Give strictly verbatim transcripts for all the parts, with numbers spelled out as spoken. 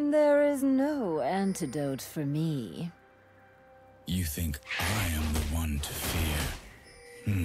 There is no antidote for me. You think I am the one to fear? Hmm.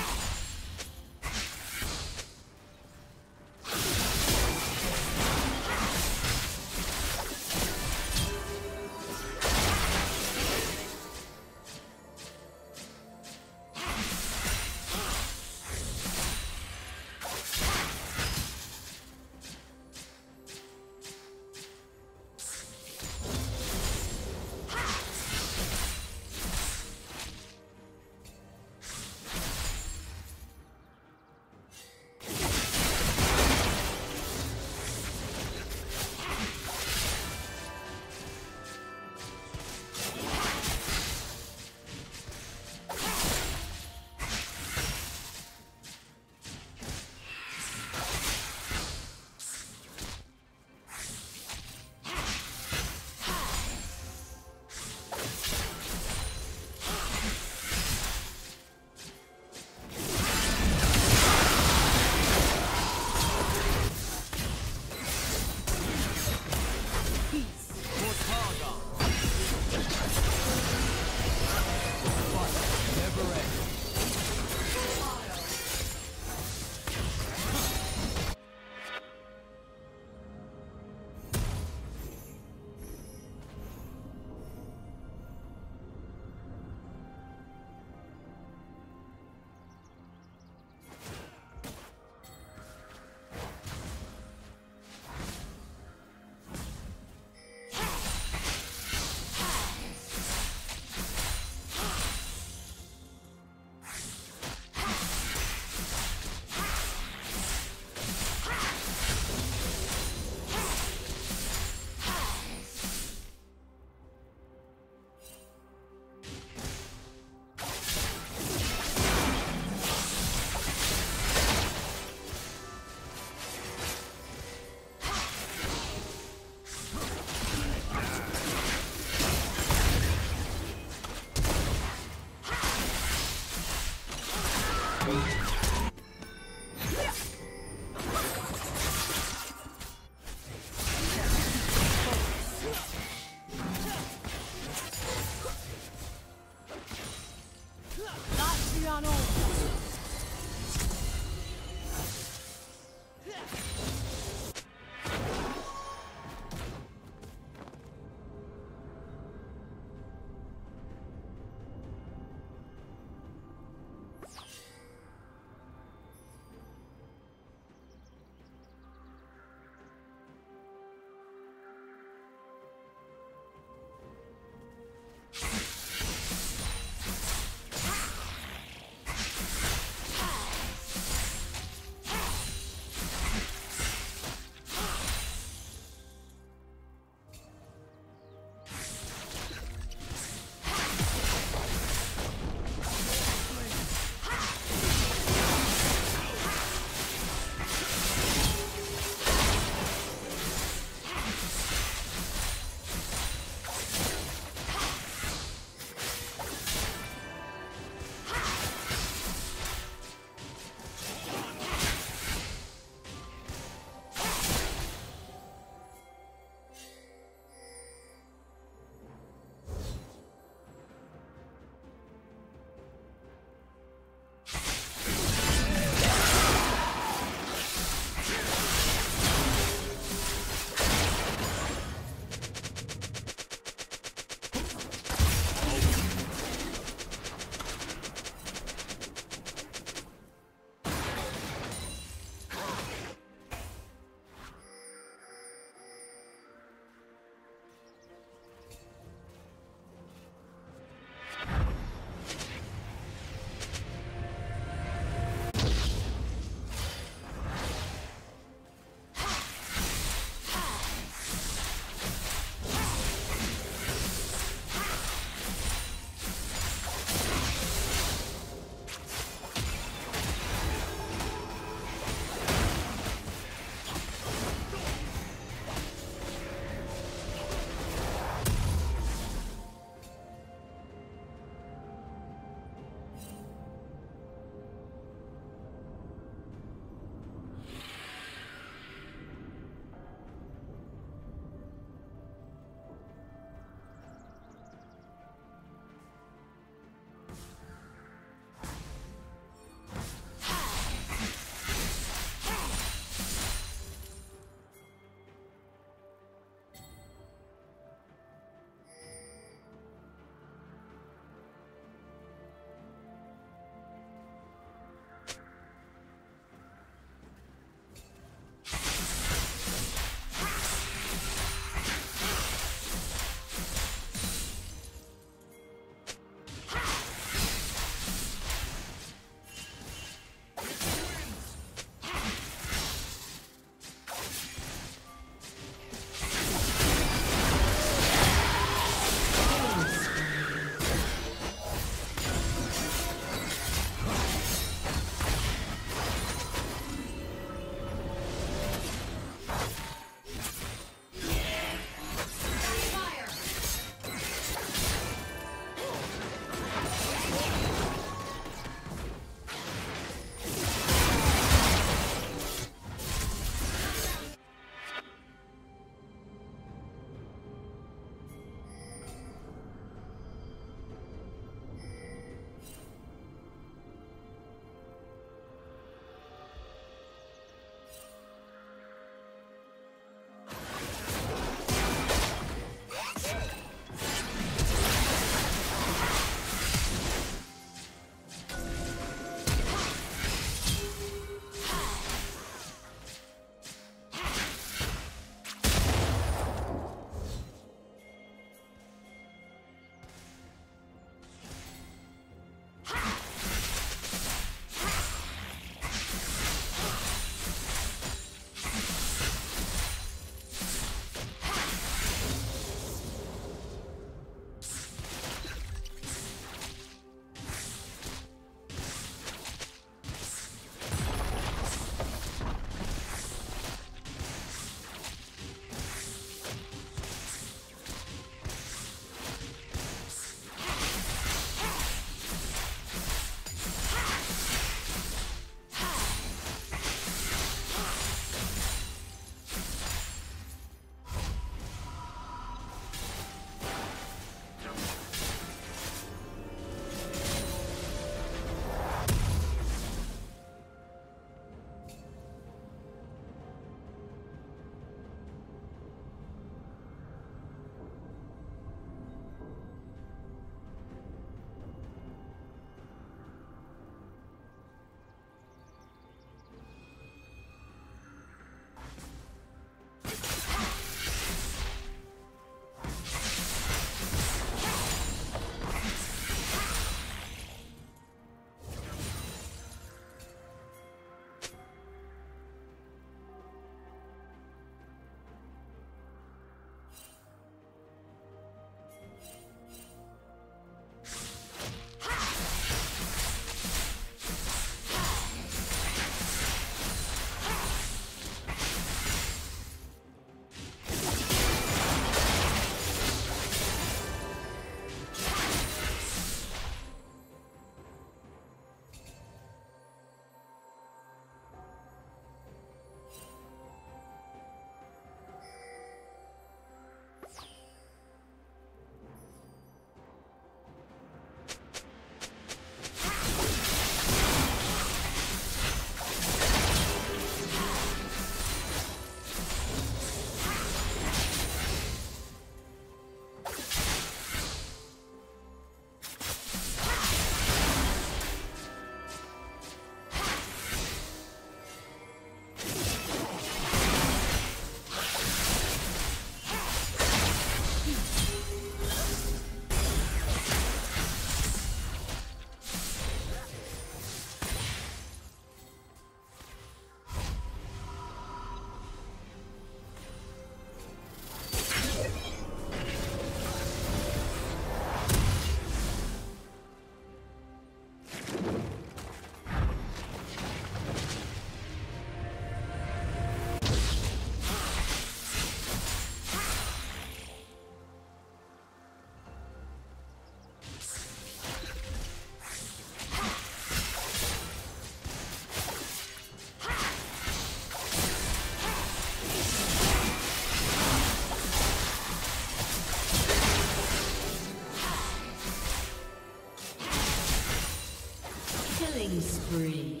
Killing spree.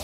Yeah.